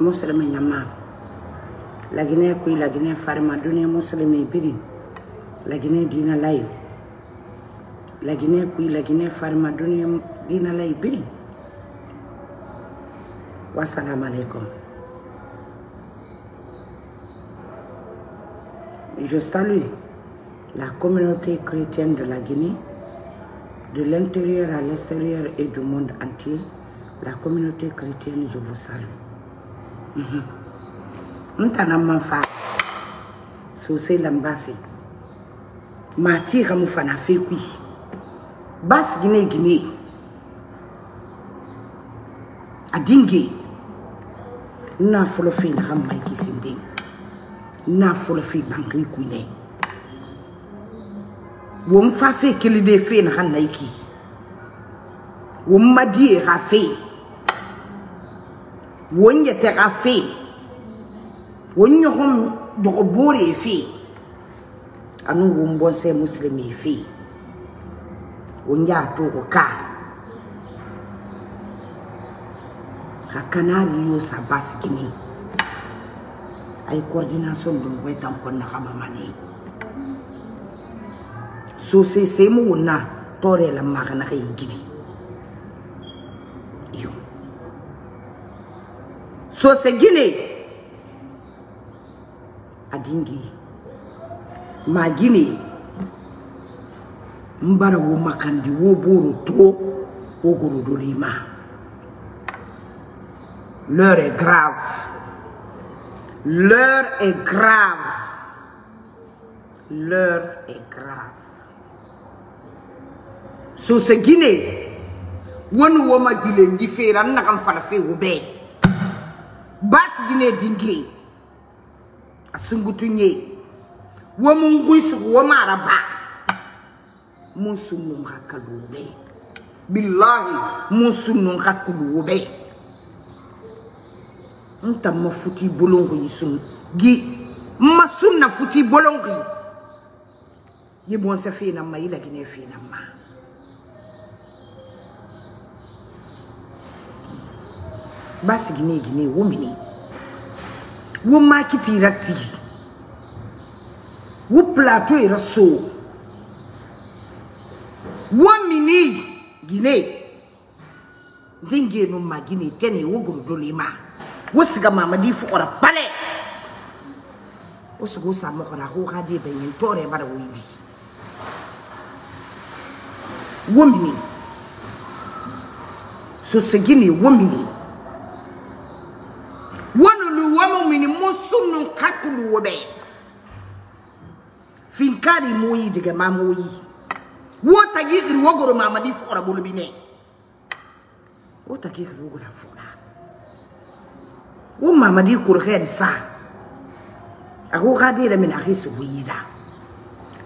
muslimi nyama lagine kui lagine farma dunia muslimi biri lagine dina lai lagine kui lagine farma dunia dina lai biri. Wassalamualaikum. Je salue la communauté chrétienne de la Guinée, de l'intérieur à l'extérieur et du monde entier. La communauté chrétienne, je vous salue. Ntanamma fa sosai lambasi mati kamu fana fekui bas Guinée Guinée adingi na folofi na ramai kisinding na folofi bangri kuine wom fa fe kilide fe na hanaiki wom madi rafe won yete rafe won nyohom dogobore fe anu wom bonse muslimi fe won ya to ko ka Kanari yo sabas kini ay coordination dum koy tam kon na xamamane so se semu wona tore la magana kay gidi yo so se gine adingi ma gine mbara wo makandi wo buru to wo guru dolima. L'heure est grave. L'heure est grave. L'heure est grave. Sous ce Guinée, on voit ma Guinée différente, on n'a qu'à faire la fête au bain. Basse Guinée dingue, à Sungutunye, on m'engouisse, on m'araba, mon sounom rakalou au bain. Billahi, mon sounom rakalou au bain. Nta ma futi bolongi sun gi ma sunna futi bolongi ye bon sa fi na ma ila gine fi na ma bas gine gine womini wo makiti rati wo plateau e raso womini gine dinge no ma gine tene wo gurdolima wosiga mama di fu ora pale wosigo sa mo kora ko ga de benin tore bara wudi womini so segini womini wono lu womini musunnu kakulu wobe finkari moyi diga mamoyi wota gihri wogoro mama di fu ora bolubine wota gihri wogoro fu ora mama di kurgeri sa aku gadi la min akhi suwira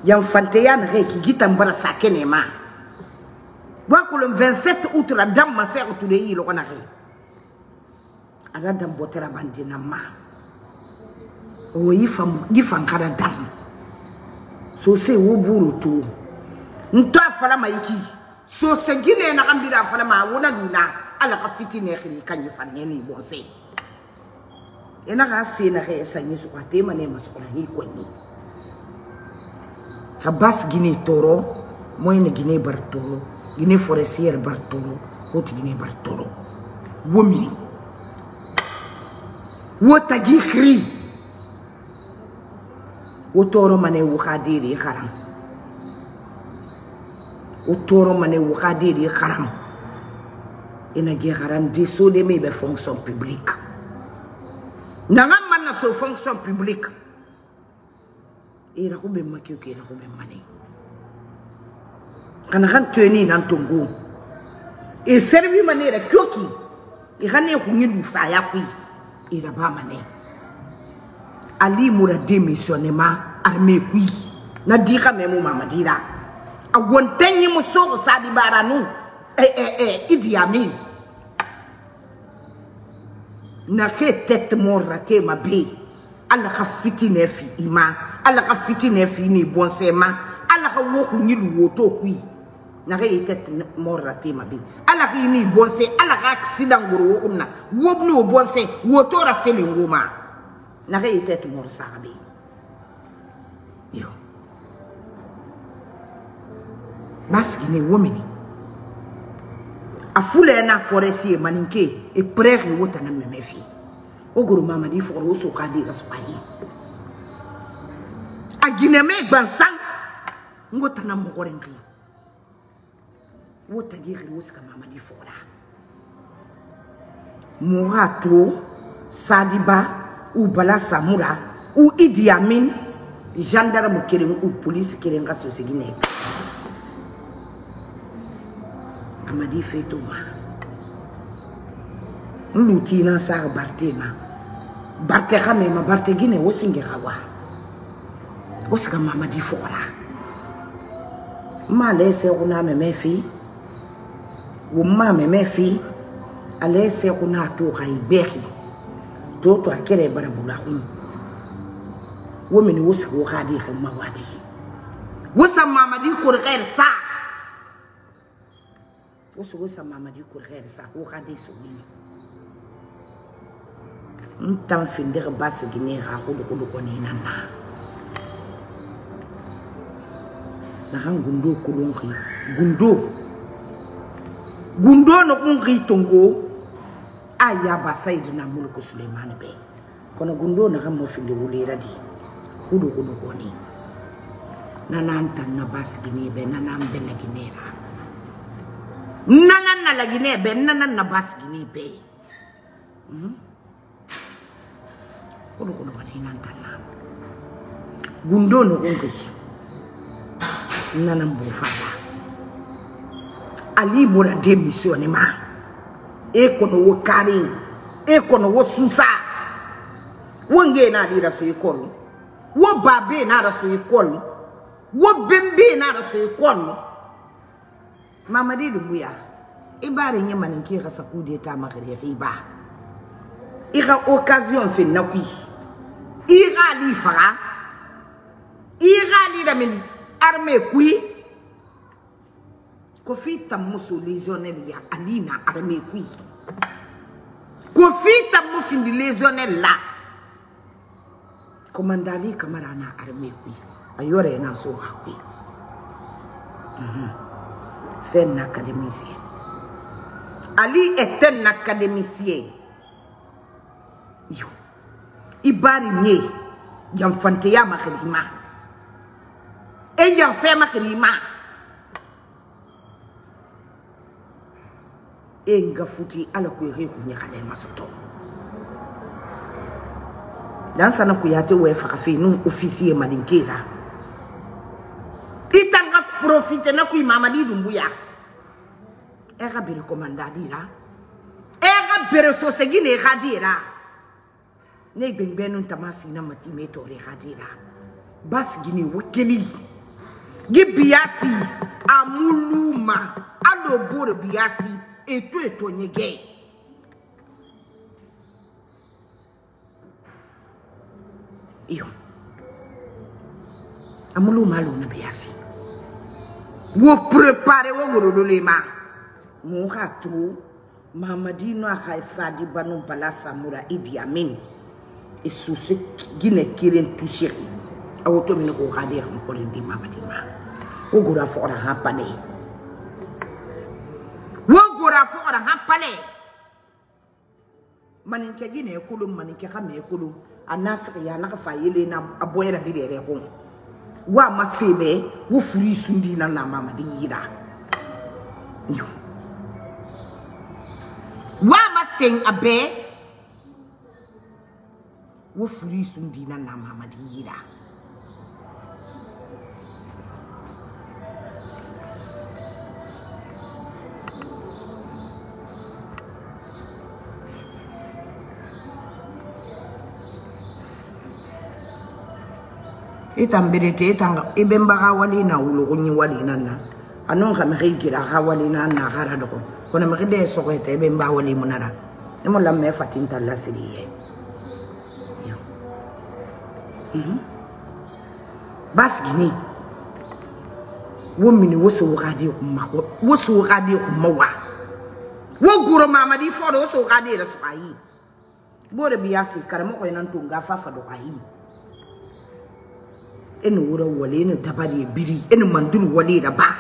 yam fanteyan reki gitam bara sa kenema wako le 27 août la dame ma sœur tout le île on arrête ada dame botera bandina ma o yifam gifan kada dame so se wo buru to nta fala maiki so se gine na ambira fala ma wona duna ala ka fitine khiri kanyi faneni bo se ena ga sena ga esanyi so atema ne masola hi konni tabas gine toro moyne gine bartoro gine forestier bartoro hoti gine bartoro womi wota gi khri wotoro mane wukadiri kharam wotoro mane wukadiri kharam ena gi kharam di so de me be fonction publique. Nanga mana so fonction publique. Ira ko be makio ke ira ko be mane. Kana kan teni nan tongo. E servi manera kyoki. Ira ne ko ngi du sa ya ku. Ira ba mane. Ali mura démissionnement armé ku. Na di ka memu mama dira. A wontenyi mo so sa di baranu. Idi Amin. Na ke tête mon raté ma bé ala ka fitine fi ima ala ka fitine fi ni bon sema ala ka woku ni lu woto kui Narete morati mabi. Ala kini bonse, ala accident guru umna. Wobnu bonse, wotora felinguma. Narete morsabi. Yo. Maskini womini. A fule na foresi maninke e preri wota na memefi. Oguru mama di foro so kadi raspayi. A gineme bansan ngota na mokorengi. Wota giri wuska mama di fora. Mourato, Sadiba, ou Balla Samoura, ou Idi Amin, gendarme kering ou police kering raso segine. Amadi Fetoma. Moutina sar Bartema. Barterame ma Bartegine Wosingerawa. Wuska mama di fora. Ma laisse runa mes filles. Ou mame mes filles, à laisser on a tout à Iberi. D'autres à quel est Baraboulahoum. Women was who had it from Mawadi. Was a mamma du courrier ça? Was a mamma du courrier ça? Who had it so me? M'tam fin de basse Guinée à Holoconinana. Narangundo Kulongi. Gundo. Gundo no kungri tongo aya basaid na mulku Suleiman be kono gundo na gammo fili wulira di hudu hudu koni nananta na bas gine be nanan be na ginera nanan na la gine be nanan na bas gine be hudu hudu koni nananta na gundo no kungri nanan bufala Ali mora démissionné ma ekono wo kari ekono wo susa wonge na dira so ekol wo babe na dira so ekol wo bembe na dira so ekol mama di duya ibare nya maninki rasa kude ta magre riba ira occasion fe napi ira li fara ira li da mini armée kui Kofi tamusu lésionnel ya alina armé kui. Kofi tamusu ndi lésionnel la. Komandali kamara na armé kui. Ayore na so hawi. C'est un académicien. Ali est un académicien. Yo. Ibari nye. Yamfanteya makrima. Et yamfe makrima. Enga futi ala kuiri kunyakale masoto. Dan sana kuyate wefa kafi nun officier madinkera. Itanga profite na kui mama di dumbuya. Era bere komandadi la. Era bere sosegine radira. Ne benbenun tamasi na matimeto radira. Bas gini wekeli. Gibiasi amuluma alobore biasi. Et tu es ton gay. Yo. Amoulou malou na biasi. Vous préparez vos rodolema. Mon ratou, Mamadino Haïsa di Banon Balla Samoura Idi Amin. Et sous ce qui n'est qu'il touché. A automne ne regardez encore une mamadima. Au goura fort à rapane. Wogorafu ora hapale maninke gine ekulu maninke kame ekulu anasri ya nakafa yele na aboyera birere ko wa masebe wo furi sundi na na mama diira yo wa maseng abe wo furi sundi na na mama diira Etan berete etanga ebemba hawali na uluguni wali nana anonga mekira hawali nana haradoko kona mekide sokote ebemba hawali munara nemo la mefatinta la siriye bas gini Women was so radio, was so radio, Moa. What Guru Mamma did for us, so radio spy. Bore Biasi, Caramo and Tunga for the way. And Ura Wallin, Tabadi, Biri, and Mandu Wallida Ba.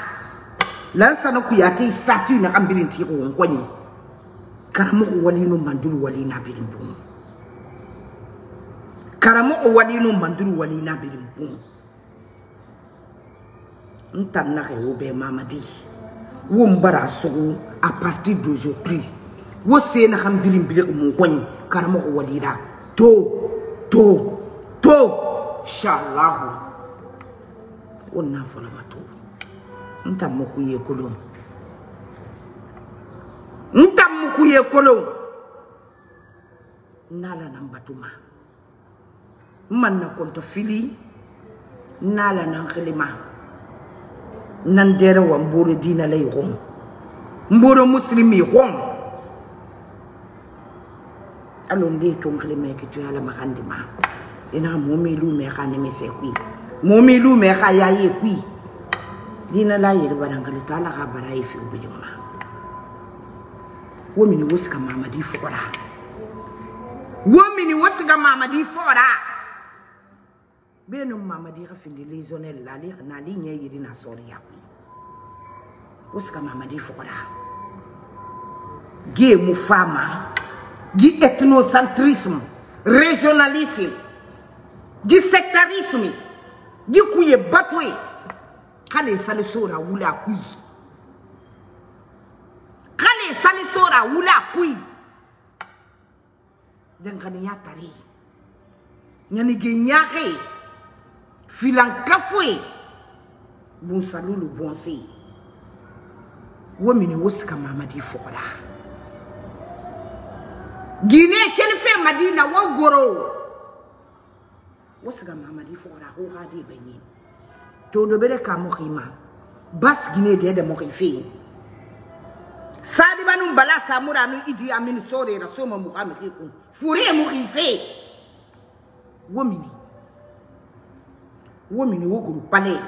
Lansanoquiati statue in a ambulance here on Gwen. Caramo Wallino Mandu Wallina Bidding Boom. Caramo Wallino Mandu Wallina Bidding Boom. Ntanare obe mamadi wo mbara so à partir d'aujourd'hui wo se na xam dirim bi mo ngoni karamo ko wadira to inshallah onna fola mato ntamoko ye kolon nala nambatuma man na konto fili nala nan khlima Nandera wa mboro dina lay rom mboro muslimi rom alonde tongle meke tu ala makandima ina momilu me khane me sekwi momilu me khaya yekwi dina la yir barangali tala ga barai fi ubijuma womini woska mama di fora Beno mama di rafindi lezonel la li na li nye yidi na sori ya wi. Oska mama di fora. Gi mufama. Gi ethnocentrisme, régionalisme. Gi sectarisme. Gi kuye batwe. Kale sale sora wula kui. Den kani ya tari. Nyani gi nyare. Filan kafwe bon salulu bonse womini woska mama di fora gine kelfe madina wogoro woska mama di fora ho hadi benyi to do bere ka mukhima bas gine de mukhifi sadi banum Balla Samoura nu idi amin sore rasoma muhamedi kun fure mukhifi womini Womini wo guru pale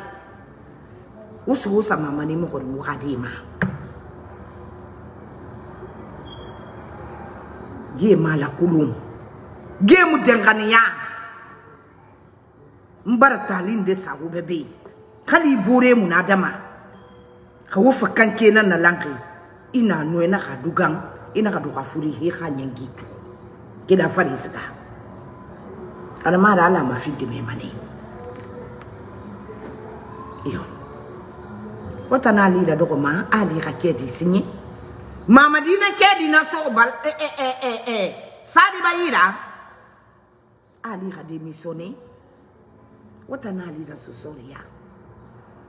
usu usa mama ni mukori mukadima ye mala kulum ge mu dengania mbarata linde sawu bebe kali bore mu na dama kawo fakan kenan na lanki ina no ina kadugan ina kaduga furi he kanyangitu kida farisita ala mara ala mafidi me mane Iyo, wata na lida doko ma ali ka kedi sinye mama dina kedi na so bal sadi bayira ali ka demisone wata na lida so soria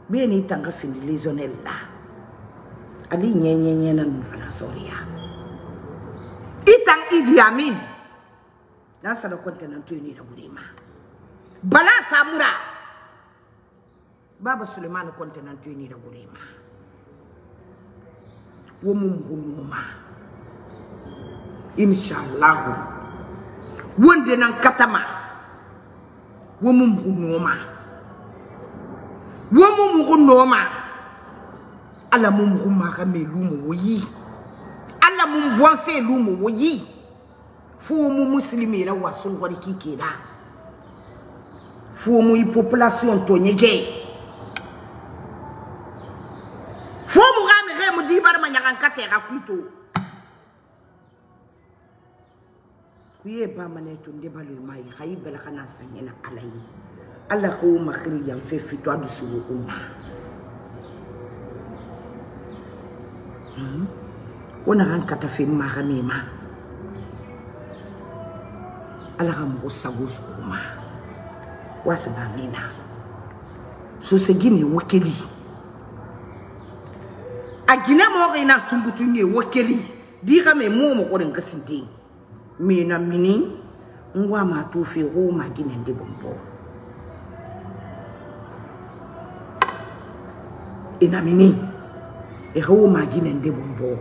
beni tanga findi lezonella ali nyenyenye na nfana soria itang Idi Amin na sa konta na tuni na gurima Balla Samoura Baba Suleiman kontenant ni da gurema wo mum hunuma inshallah wonde nan katama wo mum hunuma ala mum huma kame lumu woyi ala mum bonse lumu woyi fu mu muslimi la wasun gori kikeda fu mu i population to nyege kuye ba maneto ndebalo mai haibela kana sanyena alayi alla ko makhri yam fe fitwa du suwo umma ona ran kata fe marame ma alla ram go sagoso umma wasba mina so segini wekeli agina mo rena sumbutu ni wekeli dira me momo ko den kasinde mina mini ngwa matufi ho magine ndi bombo ina mini e ho magine ndi bombo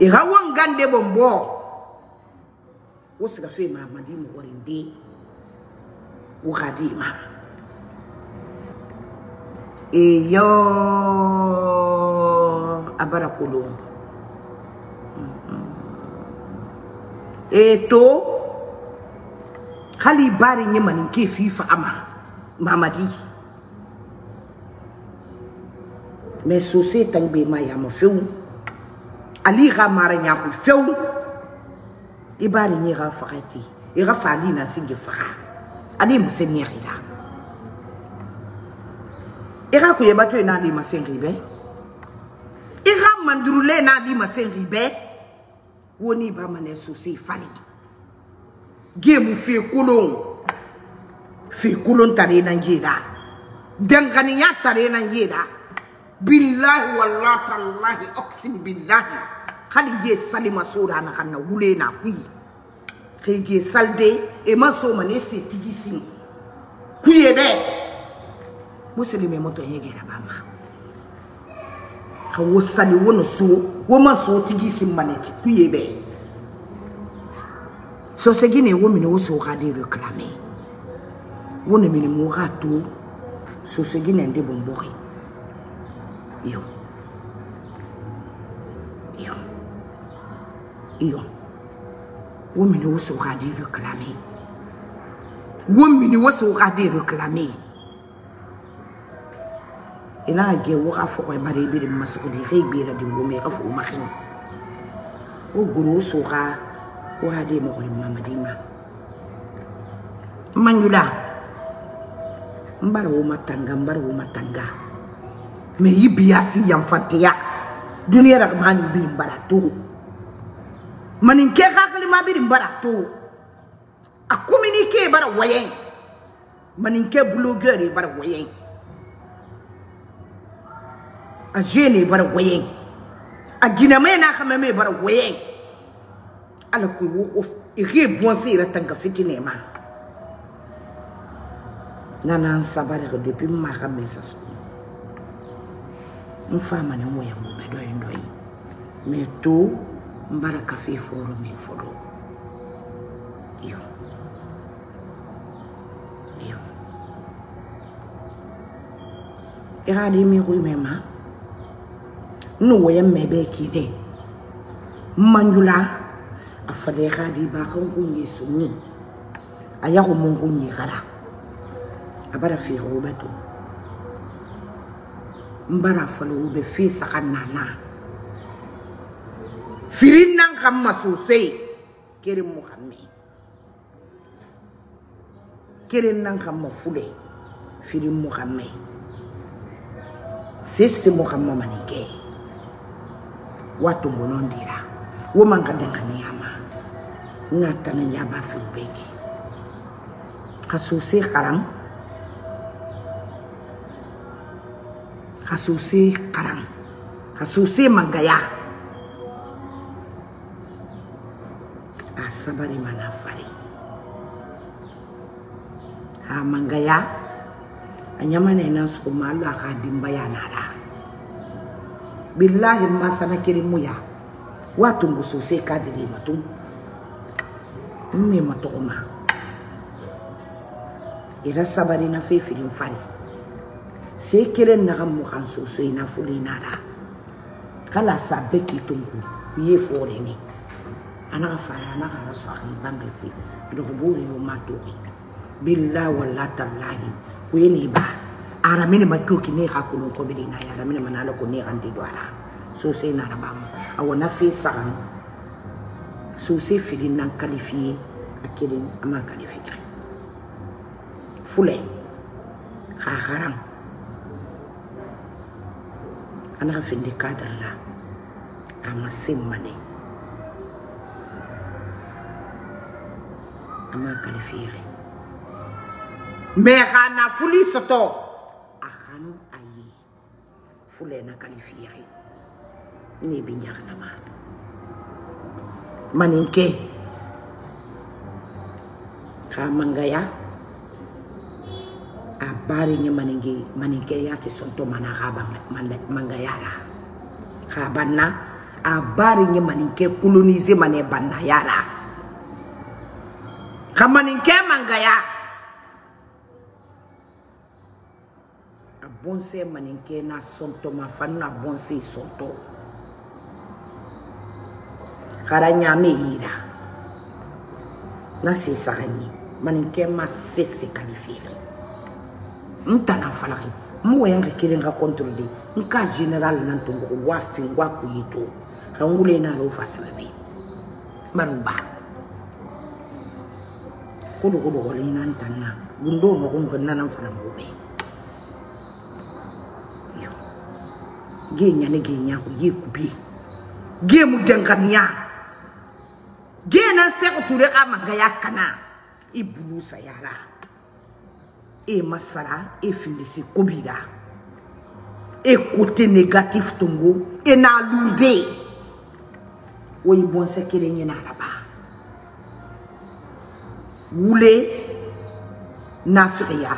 e ha wonga ndi bombo wosiga fe ma madimu wori ndi ukhadima iyo abarakulo eto hali bari nyemani ke fifa ama mamadi me sose tangbe maya mo feu ali gamara nya ko feu ibari nyi ga fakati e ga fali na singe faka ani mo se nyi rida ira ko yeba to na li masengibe ira mandrule na li masengibe woni ba mane susi fali gemu fi kulon tare na ngida dengani ya tare na ngida billahi wallahi tallahi aqsim billahi khali je salima sura na kana wule na kui khige salde e maso mane se tigisin kuyebe muslimi moto yege na mama kawo sali wono so woma so tigisi maneti kuyebe so segine womi ne woso gade reclamer woni mini mo gato so segine ndi bombori yo womi ne woso gade reclamer ina ge wora fo e mari bi masudi rebira di ngome ka fo makin o guru suka o hade mo gori mamadima manyula mbaro matanga me yibiasi yam fantiya dunia rak mani bi mbarato manin ke khakli ma bi mbarato a communiquer bara wayen manin ke blogueur e bara wayen a jene bara wayeng a giname na xamame bara wayeng ala ko wo of ire bonzira tanga fitine ma nana sabare depuis ma xamé sa so on fama na moya mo be doy ndoy mais tout mbaraka fi foro mi fodo yo era di mi ruy mema no yam mebe kide manjula afade gadi ba kongunye sunni ayago mungunye gara abara fi rubatu mbara falu be fi sakanana firin nan kamma sosai kere muhammad kere nan kamma fule firin muhammad siste muhammad manike watu monondira wo manga dengani ama ngata na yaba fu beki khasusi karam khasusi mangaya asabari manafari ha mangaya anyama na inasku malu akadimba ya nara billahi masana kirimu ya watu ngusose kadiri matum mmema toma ira sabari na fefi mfari sekere na mu kansose na fulinara kala sabeki tungu ye foreni ana fara na kala swari bambe fi dogoburi yo maturi billahi wallahi tallahi weni ba aramini makuki ne hakuno ko bidina ya aramini manalo ko ne andi doara so se na rabam awona fi saran so se fili nan qualifié akeli ama qualifié fule ha haram ana fi ndikata la ama simmane ama qualifié me hana fuli soto fulena qualifié ni binyana ma maninke kamangaya abari nya maninge maninke yati sonto mana haba mangayara habana abari nya maninke coloniser mane banayara kamaninke mangaya bonse maninke na sonto mafanu na bonse sonto kara nyame ira na se sagani maninke ma sese kalifiri mtana falaki mwe yange kirenga kontroli nka general nantungu wafi waku yito rangule na rofa sababi maruba kudu kudu kole ina ntana gundo no kumkana na mfana mwobe genya ne genya ku yekubi gemu dengania gena se ko ture kama gaya kana ibulu sayara e masara e findisi kobida e côté négatif tongo e na lude oyi bon sekere nyina raba wule nafriya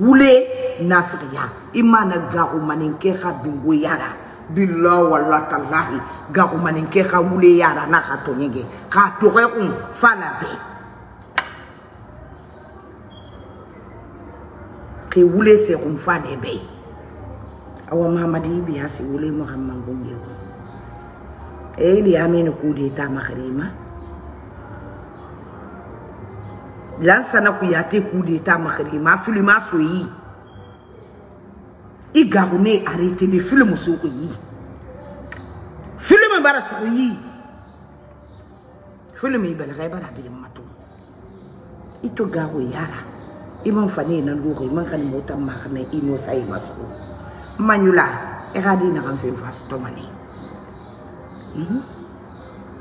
wule nafriya imana garu maninke kha bingo yara billahi wallahi tallahi garu maninke kha wule yara na kha tonyenge kha tore un fala be ke wule se kun fane be awa muhammadi bi asi wule muhammad gonge e li amene kudeta makrima lansana kuyate kudeta makrima filima soyi Igaroune arrêté de filmer sur lui. Filmer bara sur lui. Filmer belga bara de matou. Ito garo yara. Imam fani na louri man kan mota marne ino sai maso. Manula eradi na kan fem fast tomani.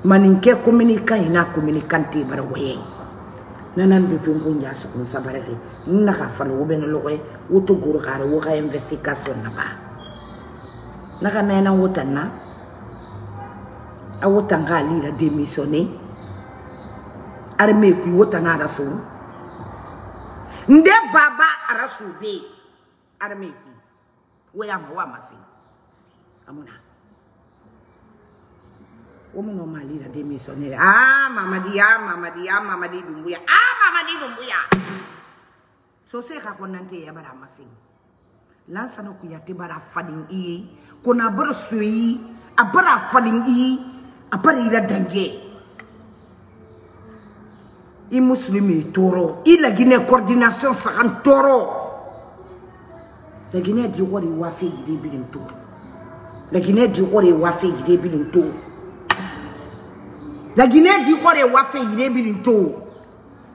Maninke communica ina communicante bara waye. Nanan de pingu nyaso ko sabareke na ka falo be na lokoy wuto guru kare wo ka investigation na ba na ka mena wotana a wotanga li la démissionner arme ku wotana raso nde baba raso be arme ku we am wa masi amuna woman no mali la démissionner mamadi dumbuya so se ka konante ya bara masin lansa no kuyate bara fadin yi kona bar suyi a bara fadin yi a bari la dange i muslimi toro i la gine coordination sakan toro la gine di wori wafi gide bidin to la gine di wori wafi gide bidin to la Guinée di kore wafe yire birinto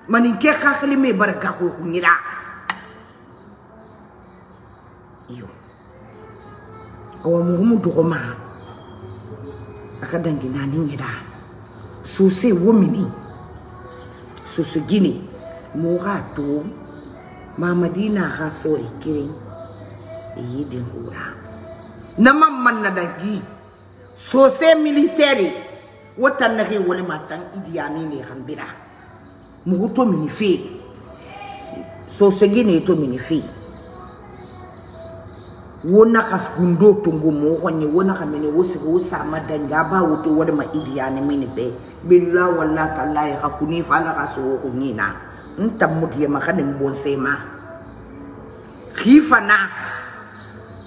maninke khakli me baraka ko kunira iyo awa mugumu to koma akadangi nani ngira susi womini susi gini mugato mamadina khasori kire yidi ngura namamman nadagi susi militaire wotan nake wole matan idiani ne khambira mu to minifi so segine to minifi wona kasgundo tungu mo honye wona kamene wosigo sama danga ba woto wode ma idiani mini be billahi wallahi tallahi hakuni fala kaso kunina ntamudi ma kanem bonsema khifana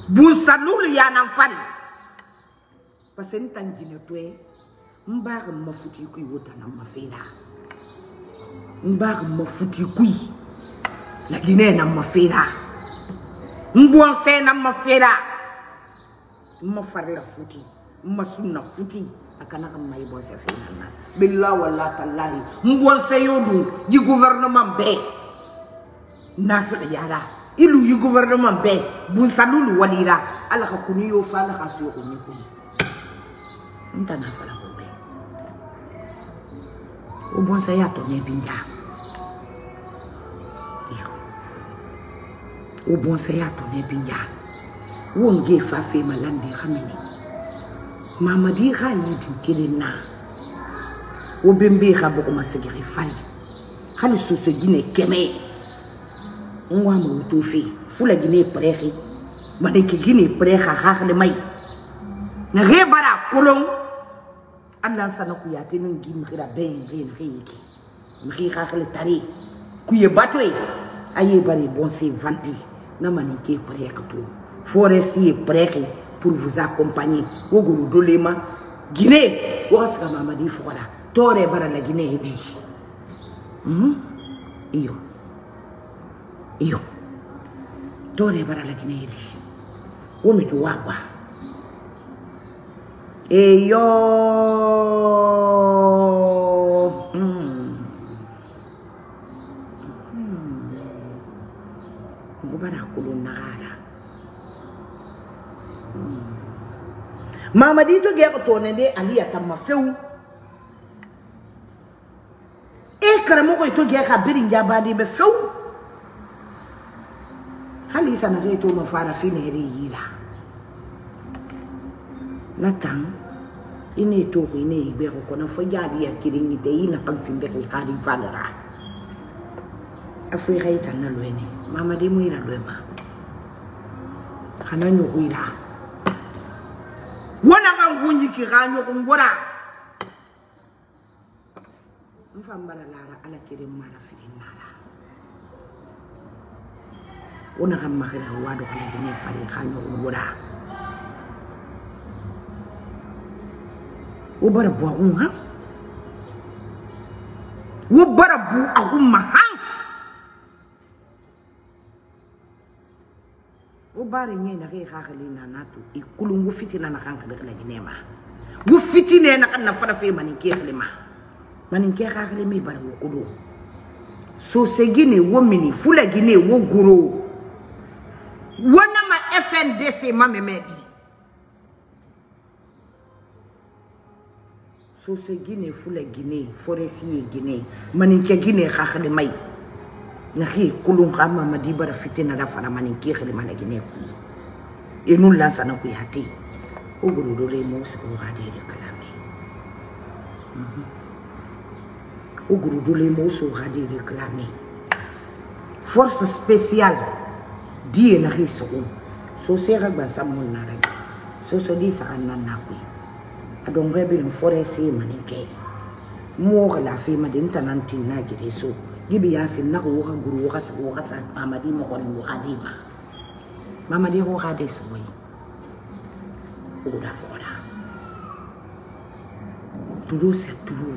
busanul yanam fari pasentan jinetwe Mbag ma futi kui wotana ma fela. Mbag ma futi kui. La Guinée na ma fela. Mbouanse na ma fela. Ma farla futi. Ma sunna futi. Akana ma ibose fela na. Billa wala tallahi. Mbouanse yodu. Di gouvernement be. Nasir yara. Ilu yi gouvernement be. Bunsalulu walira. Ala kakuni yo fala kasuyo kumikui. Mtana fala kumikui. O bon saya tonya binda. O bon saya tonya binda. Won ge fa fe malandi khamini. Mama di khali di kirina. O bembe khabo ko masegeri fali. Khali so se gine keme. Ngwa mo to fi. Fula gine prere. Mane ke gine prere khakhale mai. Na re bara kolong Allah sana kuyate min gi mkhira bayin rin khiki mkhira khale tari kuye batwe aye bari bon c'est vanti na manique prêque tout. Forestier prêque pour vous accompagner. Ou gourou dolema. Guinée. Ou as kamama di fora. Tore bara la Guinée ebi. Iyo. Tore bara la Guinée ebi. Ou me tu wagwa. Eyo. Mama dito gya ko tone de ali atama feu e karamo ko ito gya khabiri njabadi be feu hali sana reto no fara fine riila natang ini to ini igbe ko na fo jadi akiri ngite ina kam fimbe khali fadara afu gaita na loeni mama de muira loema kana nyuira wana kan gunji ki ganyo ko ngora mfambara lara ala kirim mara filinara wana kan magira wado ko ni fari ganyo ko ngora wo bara bo unha wo bara bu akuma han Ubari nyena ke khagalina natu ikulungu fitina na kanka de ginema gu fitine na kan na fara fe maninke khlema maninke khagle mi bar wukudu so segine womini fula gine wo guro wona ma FNDC mamemedi so segine fula gine forestier gine maninke gine khagle mai Naki kulung kama madibara fitina da fara maninki khali managine ku inu lansa na ku yati oguru dole mo se ko hadere kalami oguru dole mo so hadere kalami force spéciale die na riso so se ragba samon na rag so so di sa anan na ku adon rebe le forestier maninki mo la fi madinta nan tinna gide so Gibi yasin na ko guru wakas wakas at mamadi mo kon mukadi ma mamadi ko kade soy uda fora turu se turu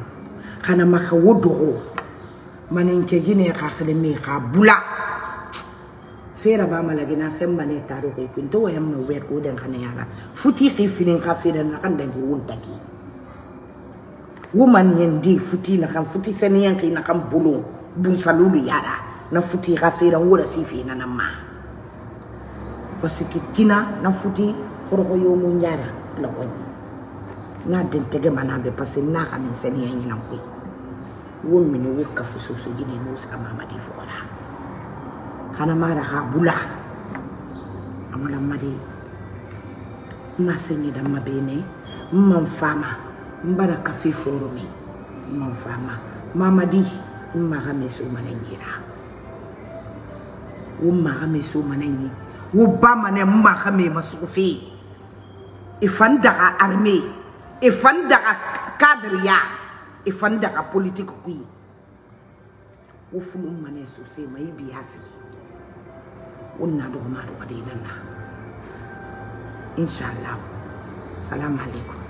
kana makawodo manenke gine ka khlemi ka bula fera ba malagina sem mane taro ko kunto wayam no wer ko den kana yara futi khifin ka fera na kan dangi wontaki woman yendi futi na kan futi seniyan ki na kan bulung Bun salulu yara na futi gafira ngura sifi na nama wasikitina na futi korogo yo munyara la woni na dentege manabe pase na kan seni yanyi na ko won mini wukka fuso so gine no ska mama di fora kana mara ha bula amala mari maseni da mabene mfama mbaraka fi forumi mfama mama di Umma meso manengira Umma meso manengi Uba mane mma me masufi Ifandaka armée Ifandaka kadriya Ifandaka politique kui Ufulu mane suse maibi hasi Unna dogma dogma dina na Inshallah Salam alaikum